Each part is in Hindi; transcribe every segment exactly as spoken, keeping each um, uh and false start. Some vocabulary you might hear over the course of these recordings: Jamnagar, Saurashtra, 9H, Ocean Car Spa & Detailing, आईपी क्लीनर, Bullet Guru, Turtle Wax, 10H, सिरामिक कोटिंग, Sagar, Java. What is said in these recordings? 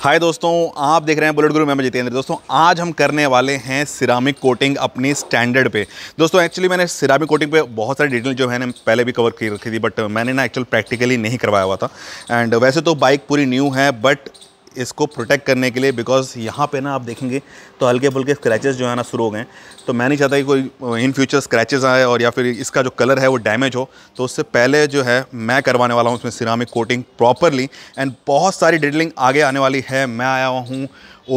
हाय दोस्तों, आप देख रहे हैं बुलेट गुरु। मैं जितेंद्र। दोस्तों आज हम करने वाले हैं सिरामिक कोटिंग अपनी स्टैंडर्ड पे। दोस्तों एक्चुअली मैंने सिरामिक कोटिंग पे बहुत सारी डिटेल जो है ना पहले भी कवर की रखी थी, बट मैंने ना एक्चुअल प्रैक्टिकली नहीं करवाया हुआ था। एंड वैसे तो बाइक पूरी न्यू है, बट इसको प्रोटेक्ट करने के लिए, बिकॉज यहाँ पे ना आप देखेंगे तो हल्के फुल्के स्क्रैचेस जो है ना शुरू हो गए, तो मैं नहीं चाहता कि कोई इन फ्यूचर स्क्रैचेस आए और या फिर इसका जो कलर है वो डैमेज हो। तो उससे पहले जो है मैं करवाने वाला हूँ उसमें सिरामिक कोटिंग प्रॉपरली, एंड बहुत सारी डिटेलिंग आगे आने वाली है। मैं आया हुआ हूँ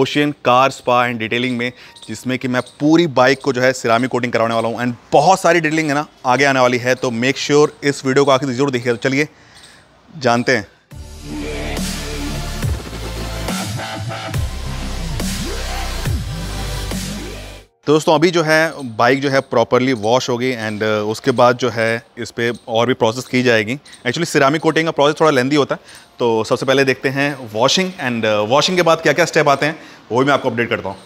ocean car spa and detailing में, जिसमें कि मैं पूरी बाइक को जो है सिरामिक कोटिंग करवाने वाला हूँ, एंड बहुत सारी डिटेलिंग है ना आगे आने वाली है। तो मेक श्योर इस वीडियो को आखिर जरूर देखिए। चलिए जानते हैं। तो दोस्तों अभी जो है बाइक जो है प्रॉपरली वॉश होगी, एंड उसके बाद जो है इस पर और भी प्रोसेस की जाएगी। एक्चुअली सिरामिक कोटिंग का प्रोसेस थोड़ा लेंदी होता है, तो सबसे पहले देखते हैं वॉशिंग, एंड वॉशिंग के बाद क्या क्या स्टेप आते हैं वो भी मैं आपको अपडेट करता हूँ।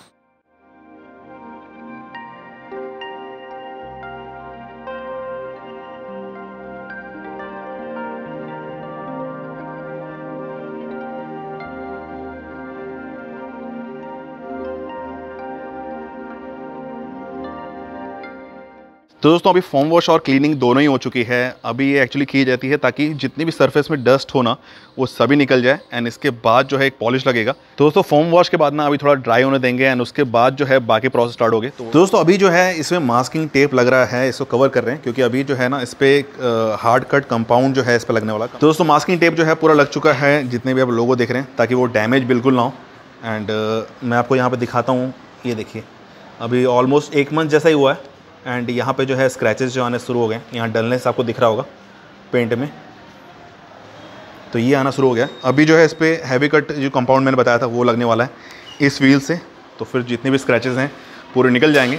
तो दोस्तों अभी फोम वॉश और क्लीनिंग दोनों ही हो चुकी है। अभी ये एक्चुअली की जाती है ताकि जितनी भी सरफेस में डस्ट हो ना वो सभी निकल जाए, एंड इसके बाद जो है एक पॉलिश लगेगा। तो दोस्तों फोम वॉश के बाद ना अभी थोड़ा ड्राई होने देंगे, एंड उसके बाद जो है बाकी प्रोसेस स्टार्ट हो गए। तो दोस्तों अभी जो है इसमें मास्किंग टेप लग रहा है, इसको कवर कर रहे हैं क्योंकि अभी जो है ना इस पर हार्ड कट कंपाउंड जो है इस पर लगने वाला। तो दोस्तों मास्किंग टेप जो है पूरा लग चुका है, जितने भी आप लोगों देख रहे हैं, ताकि वो डैमेज बिल्कुल ना हो। एंड मैं आपको यहाँ पर दिखाता हूँ, ये देखिए अभी ऑलमोस्ट एक मंथ जैसा ही हुआ है, एंड यहाँ पे जो है स्क्रैचेस जो आने शुरू हो गए। यहाँ डलनेस आपको दिख रहा होगा पेंट में, तो ये आना शुरू हो गया। अभी जो है इस पर हैवी कट जो कंपाउंड मैंने बताया था वो लगने वाला है इस व्हील से, तो फिर जितने भी स्क्रैचेस हैं पूरे निकल जाएंगे।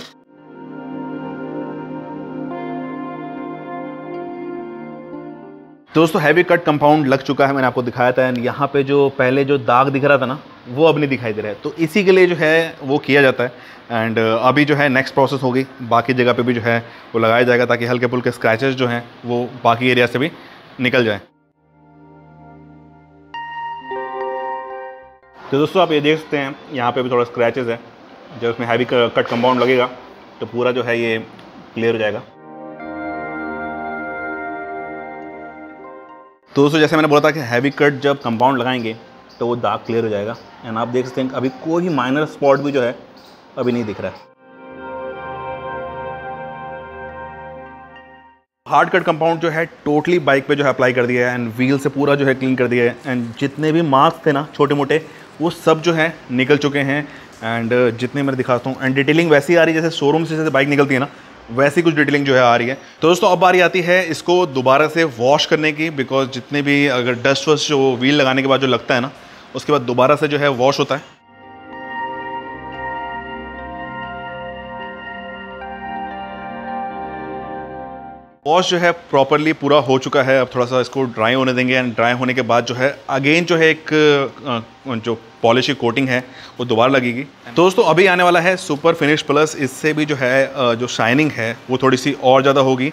तो दोस्तों हैवी कट कंपाउंड लग चुका है, मैंने आपको दिखाया था, एंड यहाँ पे जो पहले जो दाग दिख रहा था ना वो अब नहीं दिखाई दे रहा है, तो इसी के लिए जो है वो किया जाता है। एंड अभी जो है नेक्स्ट प्रोसेस होगी, बाकी जगह पे भी जो है वो लगाया जाएगा ताकि हल्के फुल्के स्क्रैचेस जो हैं वो बाकी एरिया से भी निकल जाए। तो दोस्तों आप ये देख सकते हैं यहाँ पे भी थोड़ा स्क्रैचेस है, जब उसमें हैवी कट कंपाउंड लगेगा तो पूरा जो है ये क्लियर हो जाएगा। तो दोस्तों जैसे मैंने बोला था कि हैवी कट जब कंपाउंड लगाएंगे तो वो दाग क्लियर हो जाएगा, एंड आप देख सकते हैं अभी कोई माइनर स्पॉट भी जो है अभी नहीं दिख रहा है। हार्ड कट कंपाउंड जो है टोटली बाइक पे जो है अप्लाई कर दिया है, एंड व्हील से पूरा जो है क्लीन कर दिया है, एंड जितने भी मार्क्स थे ना छोटे मोटे वो सब जो है निकल चुके हैं। एंड जितने मैं दिखाता हूँ, एंड डिटेलिंग वैसी आ रही है जैसे शोरूम से जैसे बाइक निकलती है ना वैसी कुछ डिटेलिंग जो है आ रही है। तो दोस्तों अब बारी आती है इसको दोबारा से वॉश करने की, बिकॉज जितने भी अगर डस्ट वस्ट जो व्हील लगाने के बाद जो लगता है ना उसके बाद दोबारा से जो है वॉश होता है। वॉश जो है प्रॉपरली पूरा हो चुका है, अब थोड़ा सा इसको ड्राई होने देंगे, एंड ड्राई होने के बाद जो है अगेन जो है एक जो पॉलिश की कोटिंग है वो दोबारा लगेगी। तो दोस्तों अभी आने वाला है सुपर फिनिश प्लस, इससे भी जो है जो शाइनिंग है वो थोड़ी सी और ज़्यादा होगी।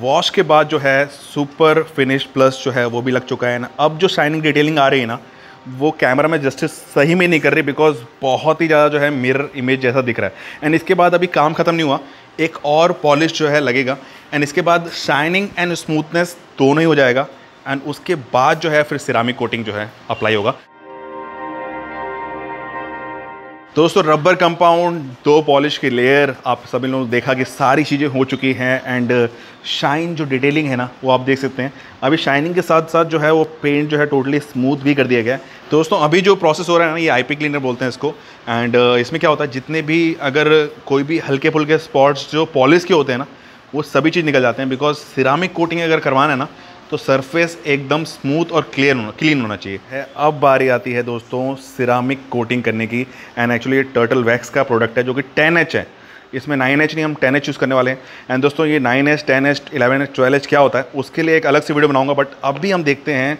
वॉश के बाद जो है सुपर फिनिश प्लस जो है वो भी लग चुका है ना। अब जो शाइनिंग डिटेलिंग आ रही है ना वो कैमरा में जस्टिस सही में नहीं कर रही, बिकॉज बहुत ही ज़्यादा जो है मिरर इमेज जैसा दिख रहा है। एंड इसके बाद अभी काम ख़त्म नहीं हुआ, एक और पॉलिश जो है लगेगा, एंड इसके बाद शाइनिंग एंड स्मूथनेस दोनों ही हो जाएगा, एंड उसके बाद जो है फिर सिरामिक कोटिंग जो है अप्लाई होगा। दोस्तों रबर कंपाउंड, दो पॉलिश की लेयर, आप सभी लोगों ने देखा कि सारी चीज़ें हो चुकी हैं, एंड शाइन जो डिटेलिंग है ना वो आप देख सकते हैं। अभी शाइनिंग के साथ साथ जो है वो पेंट जो है टोटली स्मूथ भी कर दिया गया है। तो दोस्तों अभी जो प्रोसेस हो रहा है ना ये आईपी क्लीनर बोलते हैं इसको, एंड इसमें क्या होता है जितने भी अगर कोई भी हल्के फुल्के स्पॉट्स जो पॉलिश के होते हैं ना वो सभी चीज़ निकल जाते हैं, बिकॉज सिरामिक कोटिंग अगर करवाना है ना तो सरफेस एकदम स्मूथ और क्लियर होना क्लीन होना चाहिए है। अब बारी आती है दोस्तों सिरामिक कोटिंग करने की, एंड एक्चुअली ये टर्टल वैक्स का प्रोडक्ट है जो कि टेन एच है, इसमें नाइन एच नहीं हम टेन एच यूज़ करने वाले हैं। एंड दोस्तों ये nine H, ten H, eleven H, twelve H क्या होता है उसके लिए एक अलग से वीडियो बनाऊंगा, बट अब भी हम देखते हैं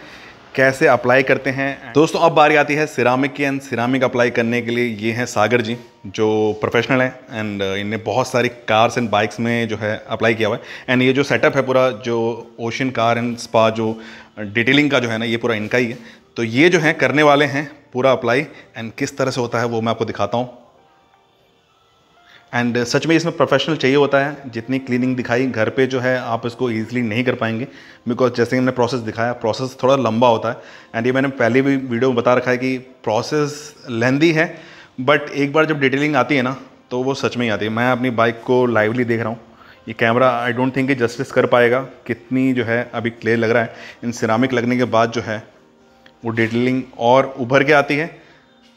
कैसे अप्लाई करते हैं। दोस्तों अब बारी आती है सिरामिक की, एंड सिरामिक अप्लाई करने के लिए ये हैं सागर जी जो प्रोफेशनल हैं, एंड इनने बहुत सारी कार्स एंड बाइक्स में जो है अप्लाई किया हुआ है। एंड ये जो सेटअप है पूरा, जो ओशन कार एंड स्पा जो डिटेलिंग का जो है ना, ये पूरा इनका ही है। तो ये जो है करने वाले हैं पूरा अप्लाई, एंड किस तरह से होता है वो मैं आपको दिखाता हूँ। एंड uh, सच में इसमें प्रोफेशनल चाहिए होता है। जितनी क्लीनिंग दिखाई घर पे जो है आप इसको ईजिली नहीं कर पाएंगे, बिकॉज जैसे हमने प्रोसेस दिखाया प्रोसेस थोड़ा लंबा होता है। एंड ये मैंने पहले भी वीडियो में बता रखा है कि प्रोसेस लेंदी है, बट एक बार जब डिटेलिंग आती है ना तो वो सच में ही आती है। मैं अपनी बाइक को लाइवली देख रहा हूँ, ये camera I don't think justice कर पाएगा कितनी जो है अभी क्लियर लग रहा है। इन सिरामिक लगने के बाद जो है वो डिटेलिंग और उभर के आती है,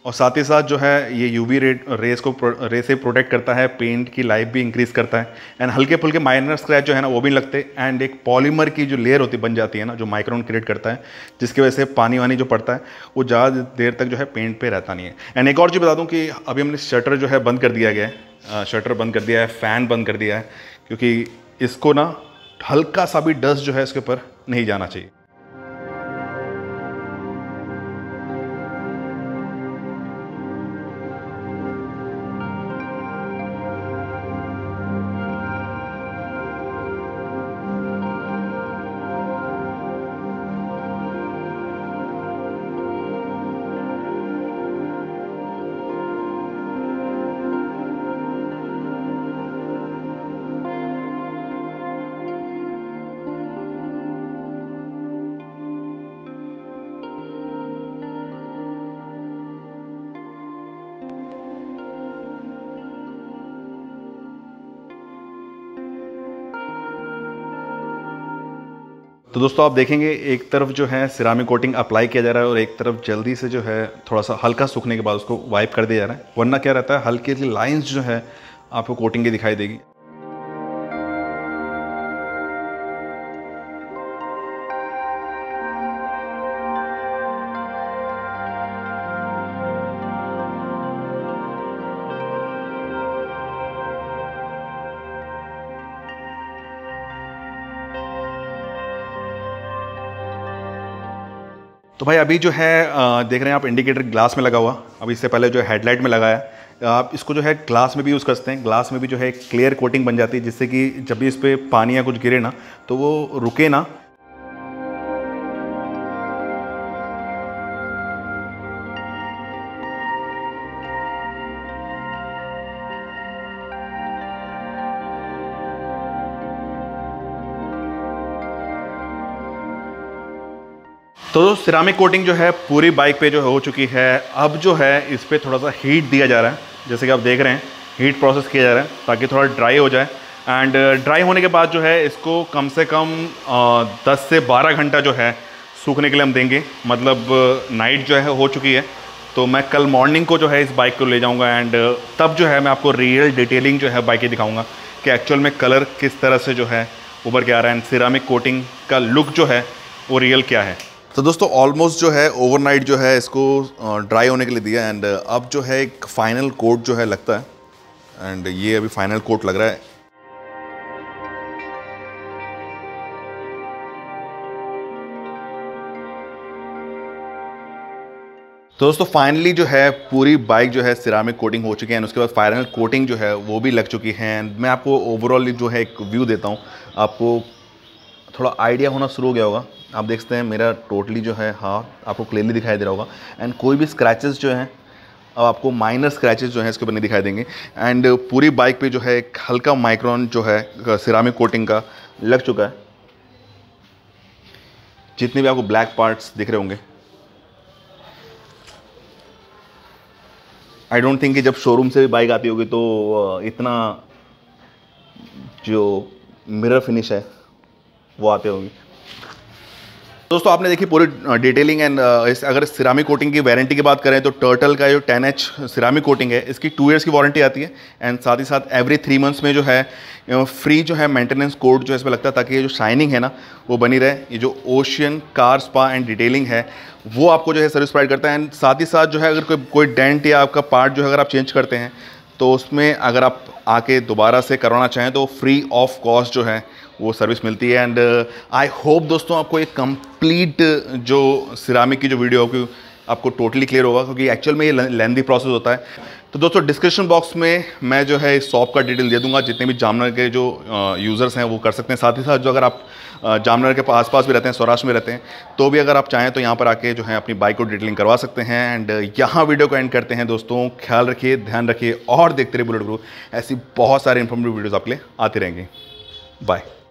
और साथ ही साथ जो है ये यूवी रे रेस को रे से प्रोटेक्ट करता है, पेंट की लाइफ भी इंक्रीज़ करता है, एंड हल्के फुल्के माइनर स्क्रैच जो है ना वो भी लगते। एंड एक पॉलीमर की जो लेयर होती बन जाती है ना, जो माइक्रोन क्रिएट करता है, जिसकी वजह से पानी वानी जो पड़ता है वो ज़्यादा देर तक जो है पेंट पे रहता नहीं है। एंड एक और चीज़ बता दूँ कि अभी हमने शटर जो है बंद कर दिया गया है, शटर बंद कर दिया है, फ़ैन बंद कर दिया है, क्योंकि इसको ना हल्का सा भी डस्ट जो है इसके ऊपर नहीं जाना चाहिए। तो दोस्तों आप देखेंगे एक तरफ जो है सिरामिक कोटिंग अप्लाई किया जा रहा है, और एक तरफ जल्दी से जो है थोड़ा सा हल्का सूखने के बाद उसको वाइप कर दिया जा रहा है। वरना क्या रहता है, हल्की सी लाइंस जो है आपको कोटिंग की दिखाई देगी। तो भाई अभी जो है देख रहे हैं आप इंडिकेटर ग्लास में लगा हुआ, अभी इससे पहले जो है हेडलाइट में लगाया। आप इसको जो है ग्लास में भी यूज़ करते हैं, ग्लास में भी जो है क्लियर कोटिंग बन जाती है, जिससे कि जब भी इस पर पानी या कुछ गिरे ना तो वो रुके ना। तो सिरामिक कोटिंग जो है पूरी बाइक पे जो हो चुकी है। अब जो है इस पर थोड़ा सा हीट दिया जा रहा है, जैसे कि आप देख रहे हैं हीट प्रोसेस किया जा रहा है ताकि थोड़ा ड्राई हो जाए। एंड ड्राई होने के बाद जो है इसको कम से कम दस से बारह घंटा जो है सूखने के लिए हम देंगे। मतलब नाइट जो है हो चुकी है, तो मैं कल मॉर्निंग को जो है इस बाइक को ले जाऊँगा, एंड तब जो है मैं आपको रियल डिटेलिंग जो है बाइक की दिखाऊँगा कि एक्चुअल में कलर किस तरह से जो है उभर के आ रहा है, एंड सिरामिक कोटिंग का लुक जो है वो रियल क्या है। तो दोस्तों ऑलमोस्ट जो है ओवरनाइट जो है इसको ड्राई होने के लिए दिया, एंड अब जो है एक फाइनल कोट जो है लगता है, एंड ये अभी फाइनल कोट लग रहा है। तो दोस्तों फाइनली जो है पूरी बाइक जो है सिरामिक कोटिंग हो चुकी है, एंड उसके बाद फाइनल कोटिंग जो है वो भी लग चुकी है। एंड मैं आपको ओवरऑल जो है एक व्यू देता हूँ, आपको थोड़ा आइडिया होना शुरू हो गया होगा। आप देखते हैं मेरा टोटली जो है हाथ आपको क्लियरली दिखाई दे रहा होगा, एंड कोई भी स्क्रैचेस जो हैं अब आपको माइनर स्क्रैचेस जो हैं इसके ऊपर नहीं दिखाई देंगे। एंड पूरी बाइक पे जो है एक हल्का माइक्रोन जो है सिरामिक कोटिंग का लग चुका है। जितने भी आपको ब्लैक पार्ट्स दिख रहे होंगे, आई डोंट थिंक कि जब शोरूम से भी बाइक आती होगी तो इतना जो मिरर फिनिश है वो आते होंगे। दोस्तों आपने देखी पूरी डिटेलिंग, एंड अगर सिरामिक कोटिंग की वारंटी की बात करें तो टर्टल का जो टेन एच सिरामिक कोटिंग है इसकी टू इयर्स की वारंटी आती है, एंड साथ ही साथ एवरी थ्री मंथ्स में जो है फ्री जो है मेंटेनेंस कोड जो है इसमें लगता है, ताकि ये जो शाइनिंग है ना वो बनी रहे। ये जो ocean car spa and detailing है वो आपको जो है सर्विस प्रोवाइड करता है, एंड साथ ही साथ जो है अगर कोई कोई डेंट या आपका पार्ट जो है अगर आप चेंज करते हैं तो उसमें अगर आप आके दोबारा से करवाना चाहें तो फ्री ऑफ कॉस्ट जो है वो सर्विस मिलती है। एंड आई होप दोस्तों आपको एक कंप्लीट जो सिरामिक की जो वीडियो होगी आपको टोटली क्लियर होगा, क्योंकि एक्चुअल में ये लेंथी प्रोसेस होता है। तो दोस्तों डिस्क्रिप्शन बॉक्स में मैं जो है इस शॉप का डिटेल दे दूंगा, जितने भी जामनगर के जो यूज़र्स हैं वो कर सकते हैं। साथ ही साथ जो अगर आप जामनगर के आस पास भी रहते हैं, सौराष्ट्र में रहते हैं, तो भी अगर आप चाहें तो यहाँ पर आके जो है अपनी बाइक को डिटेलिंग करवा सकते हैं। एंड यहाँ वीडियो को एंड करते हैं दोस्तों। ख्याल रखिए, ध्यान रखिए और देखते रहिए बुलेट गुरु। ऐसी बहुत सारे इन्फॉर्मेटिव वीडियोज़ आपके लिए आते रहेंगे। बाय।